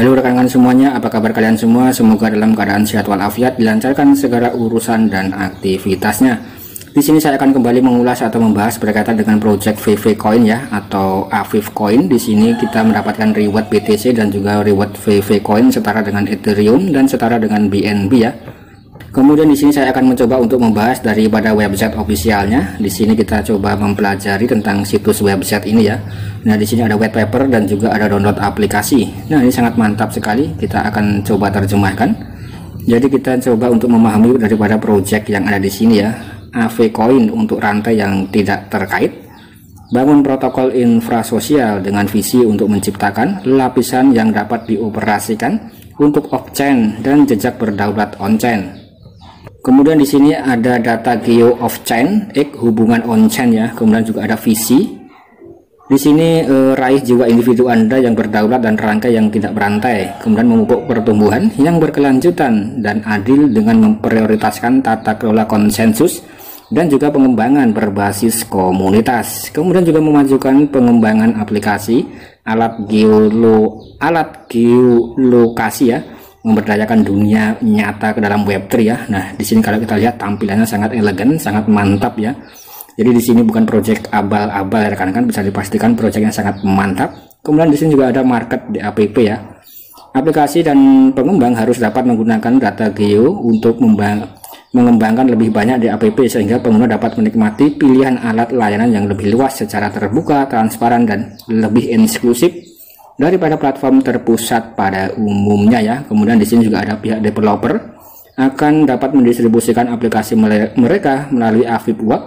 Halo rekan-rekan semuanya, apa kabar kalian semua? Semoga dalam keadaan sehat walafiat, dilancarkan segala urusan dan aktivitasnya. Di sini saya akan kembali mengulas atau membahas berkaitan dengan project VV coin ya, atau Avive coin. Di sini kita mendapatkan reward BTC dan juga reward VV coin setara dengan Ethereum dan setara dengan BNB ya. Kemudian di sini saya akan mencoba untuk membahas daripada website officialnya. Di sini kita coba mempelajari tentang situs website ini ya. Nah, di sini ada white paper dan juga ada download aplikasi. Nah, ini sangat mantap sekali. Kita akan coba terjemahkan. Jadi kita coba untuk memahami daripada project yang ada di sini ya. Avive Coin untuk rantai yang tidak terkait. Bangun protokol infrasosial dengan visi untuk menciptakan lapisan yang dapat dioperasikan untuk off-chain dan jejak berdaulat on-chain. Kemudian di sini ada data geo off-chain, hubungan on-chain ya. Kemudian juga ada visi. Di sini raih jiwa individu Anda yang berdaulat dan rangka yang tidak berantai. Kemudian memupuk pertumbuhan yang berkelanjutan dan adil dengan memprioritaskan tata kelola konsensus dan juga pengembangan berbasis komunitas. Kemudian juga memajukan pengembangan aplikasi alat geolokasi ya, memberdayakan dunia nyata ke dalam Web3 ya. Nah, di sini kalau kita lihat tampilannya sangat elegan, sangat mantap ya. Jadi di sini bukan project abal-abal ya rekan-rekan, bisa dipastikan projectnya sangat mantap. Kemudian di sini juga ada market di APP ya. Aplikasi dan pengembang harus dapat menggunakan data geo untuk mengembangkan lebih banyak di APP sehingga pengguna dapat menikmati pilihan alat layanan yang lebih luas secara terbuka, transparan dan lebih inklusif daripada platform terpusat pada umumnya ya. Kemudian di sini juga ada pihak developer akan dapat mendistribusikan aplikasi mereka melalui Avive Web,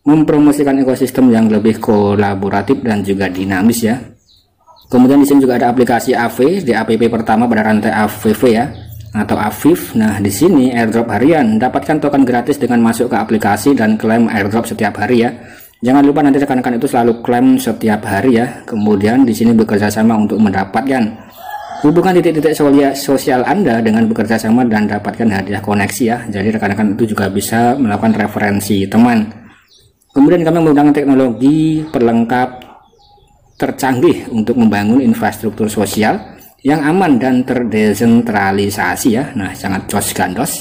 mempromosikan ekosistem yang lebih kolaboratif dan juga dinamis ya. Kemudian di sini juga ada aplikasi Avive di APP pertama pada rantai Avive ya, atau Avive. Nah, di sini airdrop harian, dapatkan token gratis dengan masuk ke aplikasi dan klaim airdrop setiap hari ya. Jangan lupa nanti rekan-rekan itu selalu klaim setiap hari ya. Kemudian di sini bekerja sama untuk mendapatkan hubungan titik-titik sosial Anda dengan bekerja sama dan dapatkan hadiah koneksi ya. Jadi rekan-rekan itu juga bisa melakukan referensi teman. Kemudian kami menggunakan teknologi pelengkap tercanggih untuk membangun infrastruktur sosial yang aman dan terdesentralisasi ya. Nah, sangat jos gandos.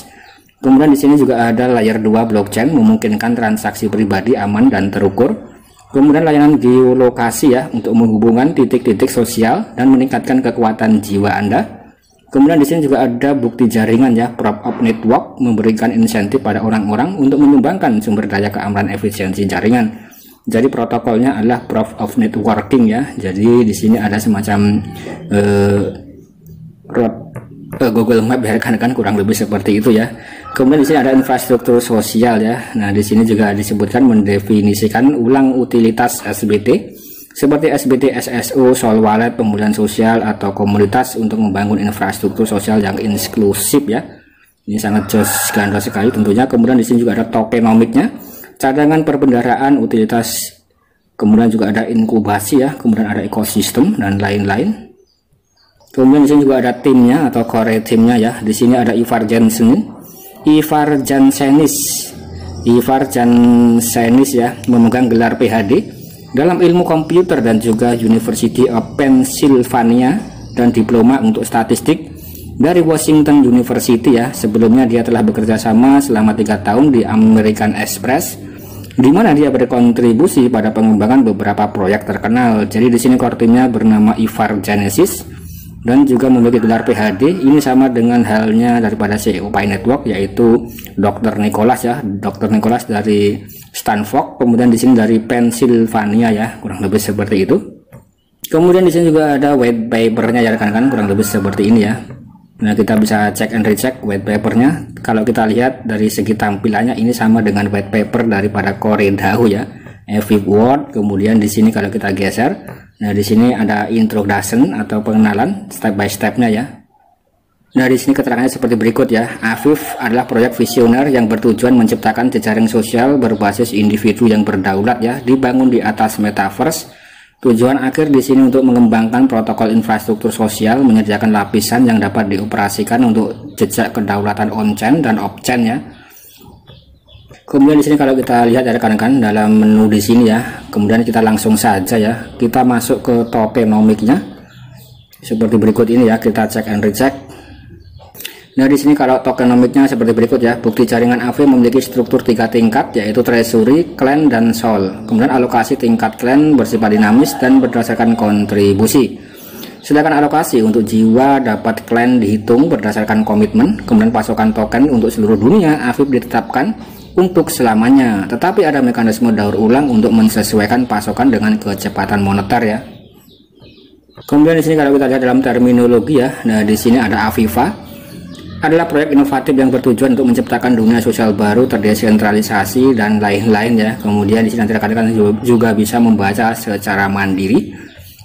Kemudian di sini juga ada layer 2 blockchain, memungkinkan transaksi pribadi aman dan terukur. Kemudian layanan geolokasi ya, untuk menghubungkan titik-titik sosial dan meningkatkan kekuatan jiwa Anda. Kemudian di sini juga ada bukti jaringan ya, prop up network, memberikan insentif pada orang-orang untuk menyumbangkan sumber daya keamanan efisiensi jaringan. Jadi protokolnya adalah proof of networking ya. Jadi di sini ada semacam Google Map ya rekan-rekan, kurang lebih seperti itu ya. Kemudian di sini ada infrastruktur sosial ya. Nah, di sini juga disebutkan mendefinisikan ulang utilitas SBT seperti SBT SSO, Soul Wallet, pemulihan sosial atau komunitas untuk membangun infrastruktur sosial yang inklusif ya. Ini sangat jos gandos sekali tentunya. Kemudian di sini juga ada tokenomiknya, cadangan perbendaraan utilitas, kemudian juga ada inkubasi ya, kemudian ada ekosistem dan lain-lain. Kemudian di sini juga ada timnya atau core timnya ya. Di sini ada Ivar Jansenis ya, memegang gelar PhD dalam ilmu komputer dan juga University of Pennsylvania dan diploma untuk statistik dari Washington University ya. Sebelumnya dia telah bekerja sama selama 3 tahun di American Express, di mana dia berkontribusi pada pengembangan beberapa proyek terkenal. Jadi di sini core timnya bernama Ivar Jansenis dan juga memiliki gelar PhD. Ini sama dengan halnya daripada CEO Pi Network, yaitu Dr. Nicholas ya. Dr. Nicholas dari Stanford, kemudian di sini dari Pennsylvania ya, kurang lebih seperti itu. Kemudian di sini juga ada white papernya ya rekan-rekan, kurang lebih seperti ini ya. Nah, kita bisa cek and recheck white papernya. Kalau kita lihat dari segi tampilannya, ini sama dengan white paper daripada Kore Dao ya, Avive Word. Kemudian di sini kalau kita geser, nah di sini ada introduction atau pengenalan step by stepnya ya. Nah, di sini keterangannya seperti berikut ya. Avive adalah proyek visioner yang bertujuan menciptakan jejaring sosial berbasis individu yang berdaulat ya, dibangun di atas metaverse. Tujuan akhir di sini untuk mengembangkan protokol infrastruktur sosial, menyediakan lapisan yang dapat dioperasikan untuk jejak kedaulatan on-chain dan off-chain ya. Kemudian di sini kalau kita lihat ya rekan-rekan dalam menu di sini ya. Kemudian kita langsung saja ya, kita masuk ke tokenomiknya. seperti berikut ini ya, kita cek and recheck. Nah, di sini kalau tokenomiknya seperti berikut ya. Bukti jaringan Aave memiliki struktur 3 tingkat, yaitu treasury, clan, dan sol. Kemudian alokasi tingkat clan bersifat dinamis dan berdasarkan kontribusi. Sedangkan alokasi untuk jiwa dapat clan dihitung berdasarkan komitmen. Kemudian pasokan token untuk seluruh dunia Aave ditetapkan untuk selamanya. Tetapi ada mekanisme daur ulang untuk menyesuaikan pasokan dengan kecepatan moneter ya. Kemudian di sini kalau kita lihat dalam terminologi ya. Nah, di sini ada Aviva adalah proyek inovatif yang bertujuan untuk menciptakan dunia sosial baru, terdesentralisasi, dan lain-lain ya. Kemudian di sini nanti rekan-rekan juga bisa membaca secara mandiri.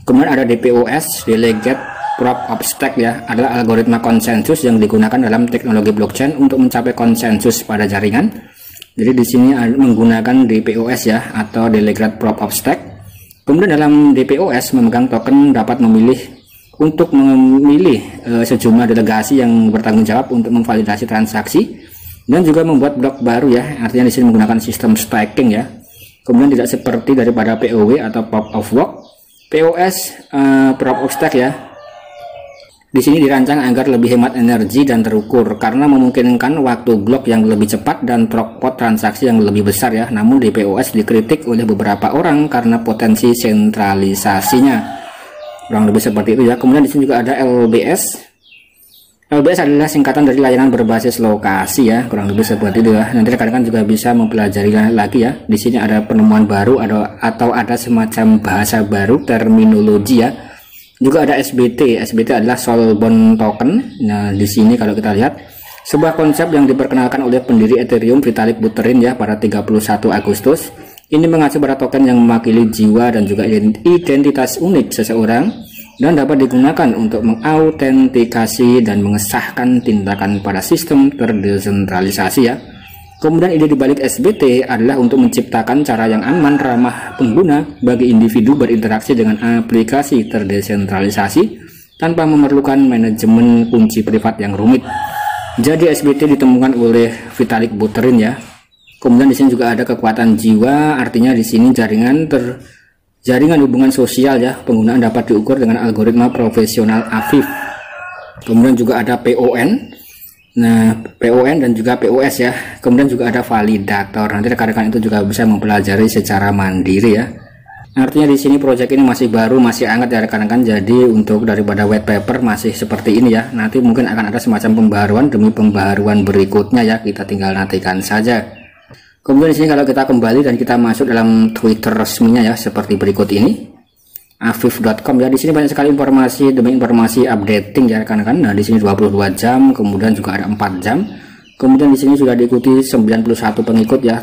Kemudian ada DPoS, Delegate Proof of Stake ya, adalah algoritma konsensus yang digunakan dalam teknologi blockchain untuk mencapai konsensus pada jaringan. Jadi di sini menggunakan DPoS ya, atau Delegate Proof of Stake. Kemudian dalam DPoS, memegang token dapat memilih sejumlah delegasi yang bertanggung jawab untuk memvalidasi transaksi dan juga membuat blok baru ya, artinya di sini menggunakan sistem staking ya. Kemudian tidak seperti daripada POW atau Proof of Work, POS Proof of Stake ya. Di sini dirancang agar lebih hemat energi dan terukur karena memungkinkan waktu blok yang lebih cepat dan throughput transaksi yang lebih besar ya. Namun DPoS dikritik oleh beberapa orang karena potensi sentralisasinya. Kurang lebih seperti itu ya. Kemudian di sini juga ada LBS. LBS adalah singkatan dari layanan berbasis lokasi ya. Kurang lebih seperti itu ya. Nanti rekan-rekan juga bisa mempelajari lagi ya. Di sini ada penemuan baru atau ada semacam bahasa baru, terminologi ya. Juga ada SBT. SBT adalah Soulbound Token. Nah, di sini kalau kita lihat sebuah konsep yang diperkenalkan oleh pendiri Ethereum Vitalik Buterin ya pada 31 Agustus. Ini mengacu pada token yang mewakili jiwa dan juga identitas unik seseorang dan dapat digunakan untuk mengautentikasi dan mengesahkan tindakan pada sistem terdesentralisasi ya. Kemudian ide dibalik SBT adalah untuk menciptakan cara yang aman, ramah pengguna bagi individu berinteraksi dengan aplikasi terdesentralisasi tanpa memerlukan manajemen kunci privat yang rumit. Jadi SBT ditemukan oleh Vitalik Buterin ya. Kemudian di sini juga ada kekuatan jiwa, artinya di sini jaringan hubungan sosial ya, penggunaan dapat diukur dengan algoritma profesional Avive. Kemudian juga ada PON. Nah, PON dan juga POS ya. Kemudian juga ada validator. Nanti rekan-rekan itu juga bisa mempelajari secara mandiri ya. Artinya di sini proyek ini masih baru, masih hangat ya rekan-rekan. Jadi untuk daripada white paper masih seperti ini ya. Nanti mungkin akan ada semacam pembaruan demi pembaruan berikutnya ya. Kita tinggal nantikan saja. Kemudian di sini kalau kita kembali dan kita masuk dalam Twitter resminya ya, seperti berikut ini. Avive.com ya, di sini banyak sekali informasi demi informasi updating ya rekan-rekan. Nah, di sini 22 jam, kemudian juga ada 4 jam. Kemudian di sini sudah diikuti 91 pengikut ya.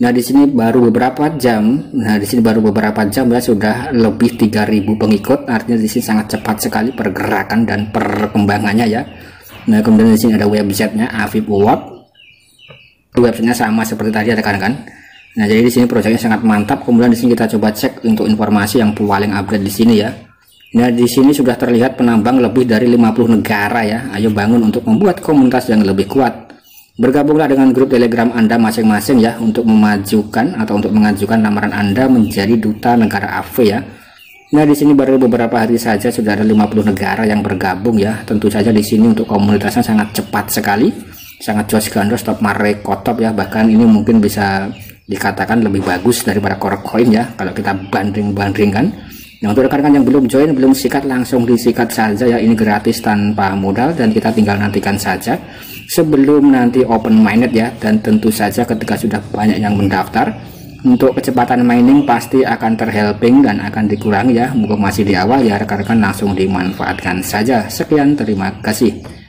Nah, di sini baru beberapa jam. Nah, di sini baru beberapa jam ya sudah lebih 3.000 pengikut. Artinya di sini sangat cepat sekali pergerakan dan perkembangannya ya. Nah, kemudian di sini ada websitenya Avive.com. Websitenya sama seperti tadi rekan-rekan. Nah, jadi di sini proyeknya sangat mantap. Kemudian di sini kita coba cek untuk informasi yang paling update di sini ya. Nah, di sini sudah terlihat penambang lebih dari 50 negara ya. Ayo bangun untuk membuat komunitas yang lebih kuat. Bergabunglah dengan grup Telegram Anda masing-masing ya untuk mengajukan lamaran Anda menjadi duta negara Aave ya. Nah, di sini baru beberapa hari saja sudah ada 50 negara yang bergabung ya. Tentu saja di sini untuk komunitasnya sangat cepat sekali. Sangat jos gandos top marek kotop ya, bahkan ini mungkin bisa dikatakan lebih bagus daripada Kore Coin ya kalau kita bandingkan. Nah, untuk rekan-rekan yang belum join, belum sikat, langsung disikat saja ya, ini gratis tanpa modal dan kita tinggal nantikan saja sebelum nanti open minded ya. Dan tentu saja ketika sudah banyak yang mendaftar, untuk kecepatan mining pasti akan terhelping dan akan dikurangi ya. Mumpung masih di awal ya, rekan-rekan langsung dimanfaatkan saja. Sekian, terima kasih.